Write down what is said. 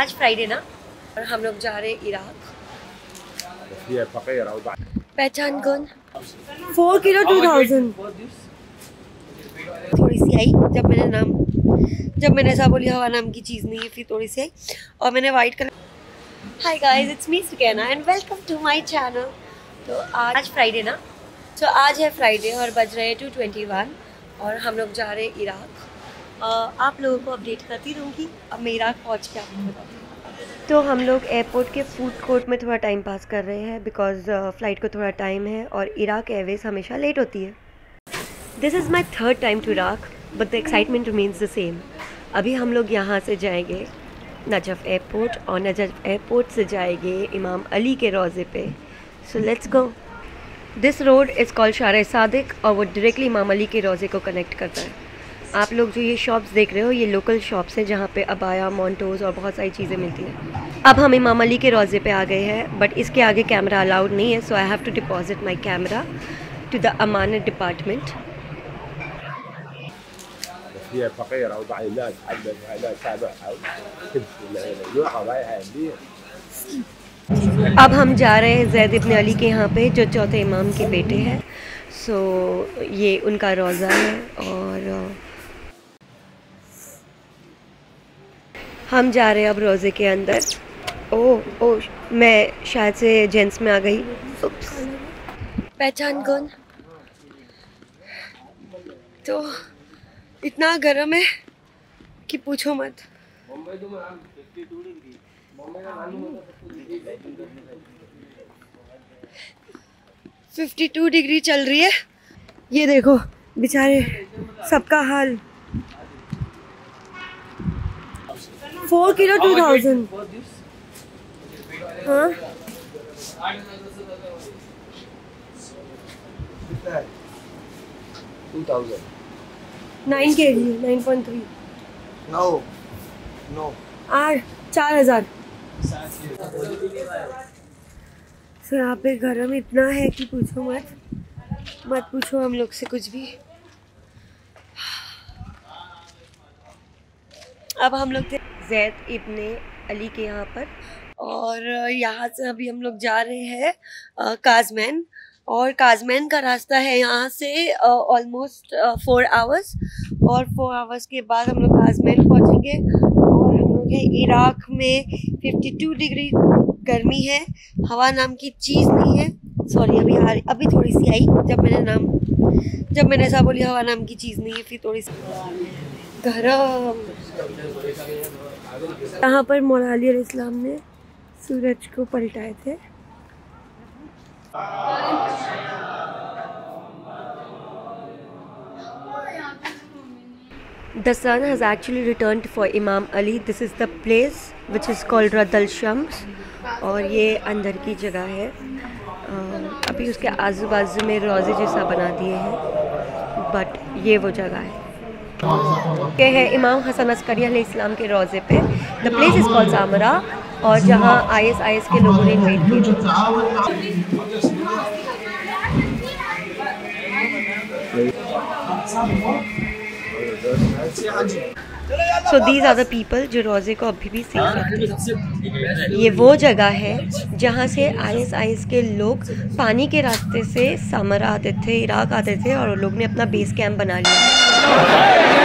आज फ्राइडे ना, और हम लोग जा रहे हैं इराक। पहचान कौन? 4 किलो 2000। थोड़ी सी आई जब मैंने ऐसा बोली हवा नाम की चीज़ नहीं है, फिर थोड़ी सी आई और मैंने white colour. Hi guys, it's me Sukaina and welcome to my channel. तो आज फ्राइडे ना, तो आज है फ्राइडे और बज रहे हैं 2:21 और हम लोग जा रहे हैं इराक। आप लोगों को अपडेट करती रहूँगी। अब मैं इराक पहुँच के आपको बताऊँगी। तो हम लोग एयरपोर्ट के फूड कोर्ट में थोड़ा टाइम पास कर रहे हैं बिकॉज फ़्लाइट को थोड़ा टाइम है और इराक एयरवेज हमेशा लेट होती है। This is my third time to Iraq but the excitement remains the same. अभी हम लोग यहाँ से जाएंगे नजफ एयरपोर्ट और नजफ एयरपोर्ट से जाएंगे इमाम अली के रोज़े पे। So let's go. This road is called Shara Sadiq और वो डायरेक्टली इमाम अली के रोज़े को कनेक्ट करता है। आप लोग जो ये शॉप्स देख रहे हो ये लोकल शॉप्स हैं जहाँ पे अबाया, मोंटोज और बहुत सारी चीज़ें मिलती हैं। अब हम इमाम अली के रोज़े पे आ गए हैं बट इसके आगे कैमरा अलाउड नहीं है, so I have to deposit my camera to the अमानत डिपार्टमेंट। अब हम जा रहे हैं ज़ैद इब्ने अली के यहाँ पे, जो चौथे इमाम के बेटे हैं। सो ये उनका रोज़ा है और हम जा रहे हैं अब रोज़े के अंदर। ओ मैं शायद से जेंट्स में आ गई। पहचान कौन? तो इतना गर्म है कि पूछो मत। तो 52 डिग्री चल रही है। ये देखो बेचारे सबका हाल। 4 किलो 2000। हाँ, कितना है? 2000। 9 kg, 9.3। 9 8 4000। सर यहाँ पे गर्म इतना है कि पूछो मत पूछो हम लोग से कुछ भी। अब हम लोग ज़ैद इब्ने अली के यहाँ पर और यहाँ से अभी हम लोग जा रहे हैं काज़मैन और काज़मैन का रास्ता है यहाँ से ऑलमोस्ट 4 आवर्स और 4 आवर्स के बाद हम लोग काज़मैन पहुँचेंगे। और हम लोग हैं इराक में। 52 डिग्री गर्मी है, हवा नाम की चीज़ नहीं है। सॉरी अभी थोड़ी सी आई जब मैंने ऐसा बोली हवा नाम की चीज़ नहीं है, फिर थोड़ी सी गरम। यहाँ पर मोहाली अलीसलाम ने सूरज को पलटाए थे। The sun has actually returned for Imam Ali. This is the place which is called रदल Shams और ये अंदर की जगह है। अभी उसके आजू बाजू में रोज़े जैसा बना दिए हैं बट ये वो जगह है। ये है इमाम हसन अस्करी अलैहिस्सलाम के रोज़े पे। The place is called Jamra और जहाँ ISIS के लोगों ने इन्वेट किया। So these are the people जो रोज़े को अभी भी सेफ रखते हैं। ये वो जगह है जहाँ से ISIS के लोग पानी के रास्ते से सामरा आते थे, इराक आते थे और लोग ने अपना बेस कैंप बना लिया।